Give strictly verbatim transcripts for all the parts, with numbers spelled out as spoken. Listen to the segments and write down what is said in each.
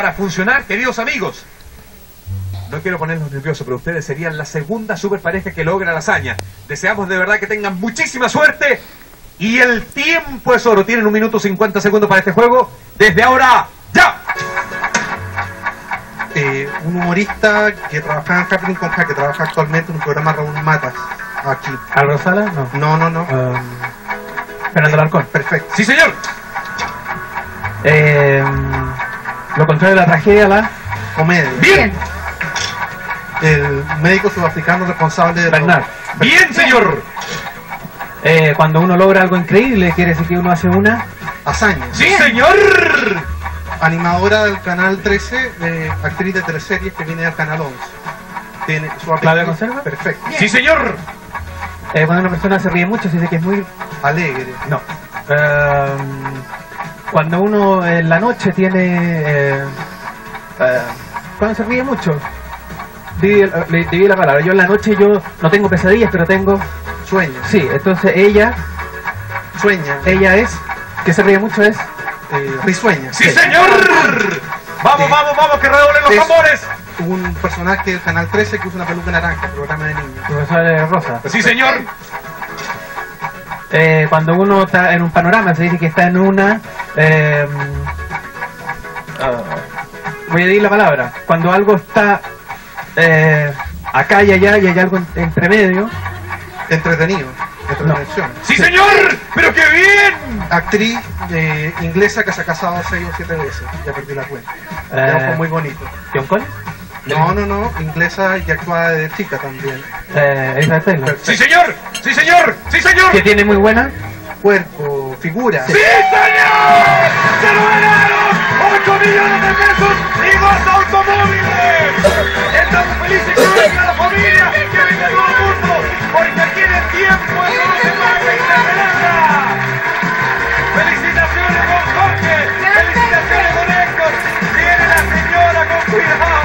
para funcionar, queridos amigos. No quiero ponerlos nerviosos, pero ustedes serían la segunda superpareja que logra la hazaña. Deseamos de verdad que tengan muchísima suerte. Y el tiempo es oro. Tienen un minuto cincuenta segundos para este juego. Desde ahora, ¡ya! Eh, un humorista que trabaja en Happening con que trabaja actualmente en un programa Raúl Matas. Aquí. ¿Álvaro Sala? No. No, no, no. Um, Fernando Alarcón. Perfecto. ¡Sí, señor! Eh, lo contrario de la tragedia, la comedia. ¡Bien! El médico sudafricano responsable de... Bernard. Los... ¡Bien, señor! Eh, cuando uno logra algo increíble, quiere decir que uno hace una... hazaña. ¡Sí, bien, señor! Animadora del Canal trece, eh, actriz de tres series que viene del Canal once. Tiene su ¿Claudia Conserva? Perfecto. Bien. ¡Sí, señor! Eh, cuando una persona se ríe mucho, se dice que es muy... alegre. No. Eh, cuando uno en la noche tiene... Eh, eh, cuando se ríe mucho... Le di la palabra. Yo en la noche yo no tengo pesadillas, pero tengo sueños. Sí, entonces ella sueña. Ella es, que se ríe mucho, es eh, risueña. ¡Sí, sí, señor! ¡Vamos, eh, vamos, vamos, que redoblen los tambores! Un personaje del Canal trece que usa una peluca naranja, programa de niños. Profesora Rosa. ¡Sí, señor! Eh, cuando uno está en un panorama, se dice que está en una... Eh, uh, voy a decir la palabra. Cuando algo está... Eh, acá y allá, y hay algo entre medio. Entretenido. No. ¡Sí, sí, señor! ¡Pero qué bien! Actriz eh, inglesa que se ha casado seis o siete veces. Ya perdí la cuenta. Eh, fue muy bonito. ¿John Collins? No, no, no. Inglesa y actúa de chica también. Eh, esa es la... ¡Sí, señor! ¡Sí, señor! ¡Sí, señor! Que tiene muy buena cuerpo, figura. ¡Sí, sí, señor! ¡Se lo ganaron! ¡ocho millones de pesos y dos automóviles! Estamos felices con nuestra familia, que venga todo el mundo, porque aquí en el tiempo es oro se marca y se celebra. Felicitaciones, don Jorge, felicitaciones, don Héctor. Viene la señora con cuidado,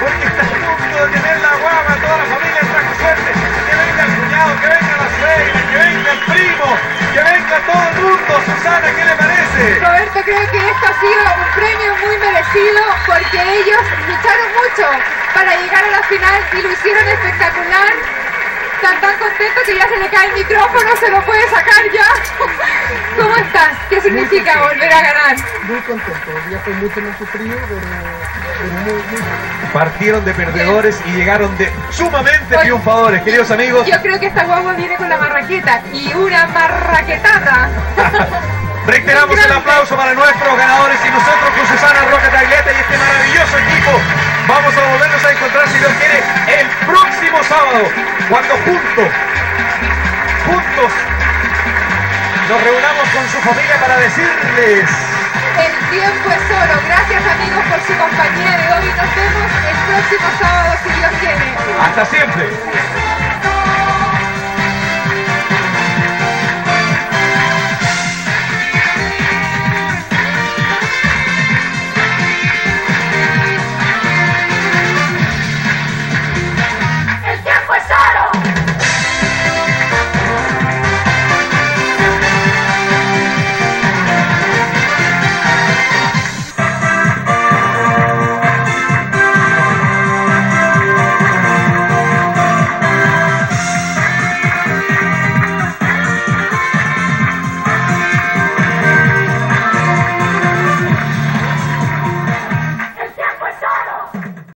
porque está a punto de tener la guagua, toda la familia está con suerte. Que venga el cuñado, que venga la suegra, que venga el primo, que venga todo el mundo. Susana, ¿qué le parece? Roberto, creo que esto ha sido un premio muy merecido, porque ellos lucharon mucho para llegar a la final y lo hicieron espectacular. Están tan contentos que ya se le cae el micrófono, se lo puede sacar ya. ¿Cómo estás? ¿Qué significa volver a ganar? Muy contento, ya fue mucho más sufrido, pero, pero muy, muy... Partieron de perdedores y llegaron de sumamente pues, triunfadores, queridos amigos. Yo creo que esta guagua viene con la marraqueta y una marraquetada. Reiteramos el aplauso para nuestros ganadores y nosotros con Susana Rocatagliata y este maravilloso equipo. Vamos a volvernos a encontrar, si Dios quiere, el próximo sábado, cuando juntos, juntos, nos reunamos con su familia para decirles... El tiempo es oro. Gracias, amigos, por su compañía de hoy. Nos vemos el próximo sábado, si Dios quiere. Hasta siempre.